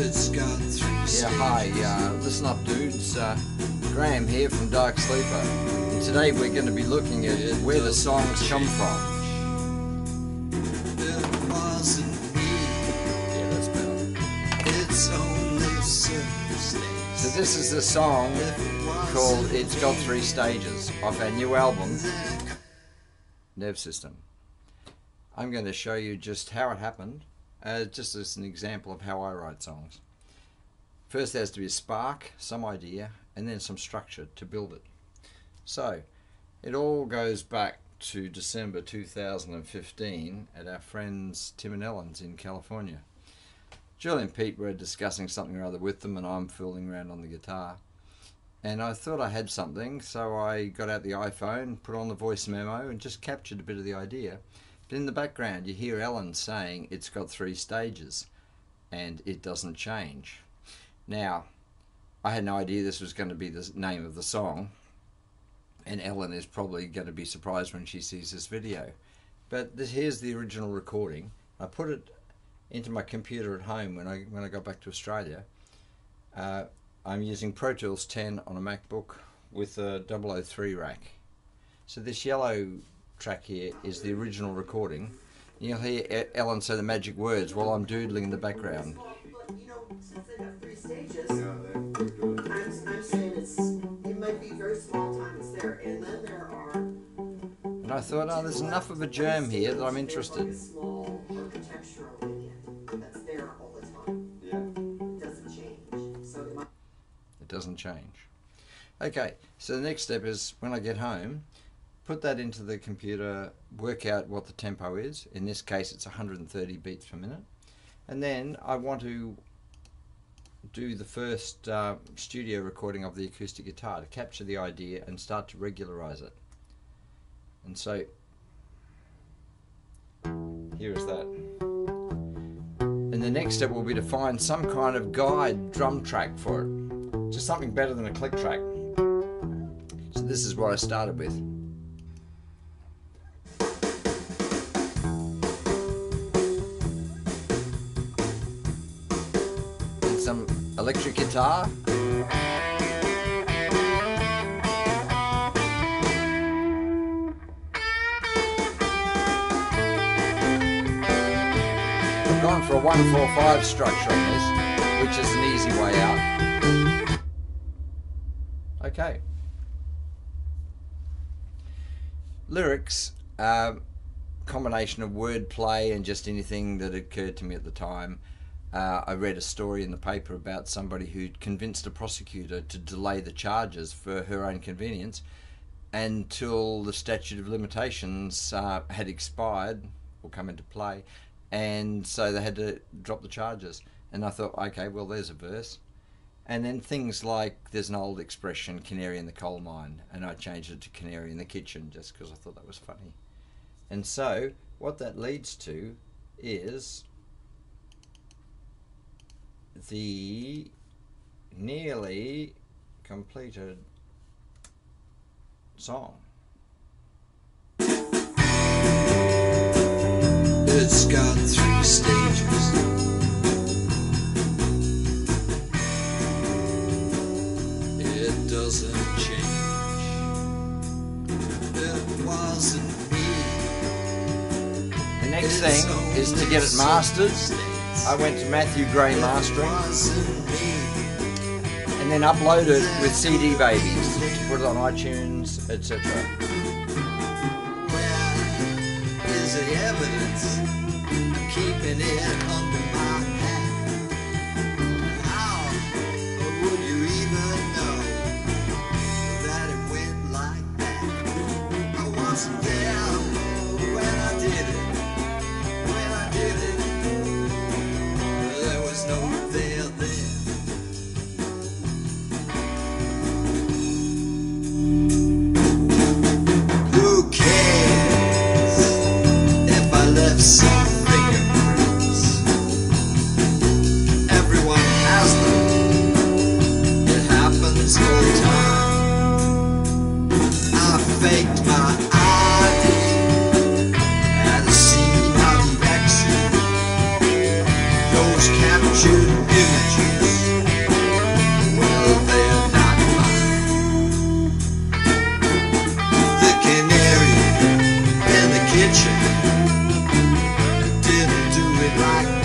It's got 3 stages. Yeah, hi, listen up dudes, Graham here from Dark Sleeper, and today we're going to be looking at where the songs come from. It wasn't me. Yeah, that's better. It's only circumstance. So this is the song called It's Got 3 Stages off our new album, Nerve System. I'm going to show you just how it happened. Just as an example of how I write songs. First there has to be a spark, some idea, and then some structure to build it. So it all goes back to December 2015 at our friends Tim and Ellen's in California. Julie and Pete were discussing something or other with them, and I'm fooling around on the guitar. And I thought I had something, so I got out the iPhone, put on the voice memo, and just captured a bit of the idea. But in the background you hear Ellen saying it's got 3 stages and it doesn't change. Now I had no idea this was going to be the name of the song, and Ellen is probably going to be surprised when she sees this video. But here's the original recording. I put it into my computer at home when I got back to Australia. I'm using Pro Tools 10 on a MacBook with a 003 rack. So this yellow track here is the original recording. You'll hear Ellen say the magic words while I'm doodling in the background. But you know, since they have 3 stages, I'm saying it might be very small times there, and then there are. And I thought, oh, there's enough of a germ here that I'm interested. Like a small architectural unit that's there all the time. Yeah. It doesn't change. So they might. It doesn't change. Okay, so the next step is when I get home, put that into the computer, work out what the tempo is. In this case it's 130 beats per minute. And then I want to do the first studio recording of the acoustic guitar to capture the idea and start to regularize it. And so here is that. And the next step will be to find some kind of guide drum track for it. Just something better than a click track. So this is what I started with. Some electric guitar, I'm going for a 1-4-5 structure on this, which is an easy way out. Okay, lyrics, combination of wordplay and just anything that occurred to me at the time. I read a story in the paper about somebody who'd convinced a prosecutor to delay the charges for her own convenience until the statute of limitations had expired or come into play, and so they had to drop the charges. And I thought, okay, well, there's a verse. And then things like, there's an old expression, canary in the coal mine, and I changed it to canary in the kitchen just because I thought that was funny. And so what that leads to is the nearly completed song. It's got 3 stages. It doesn't change. It wasn't me. The next thing is to get it mastered. I went to Matthew Gray Mastering and then uploaded with CD Baby, to put it on iTunes, etc. Is it evidence? I'm keeping it under my hat. How would you even know that it went like that? I wasn't there when I did it. All the time I faked my idea. it like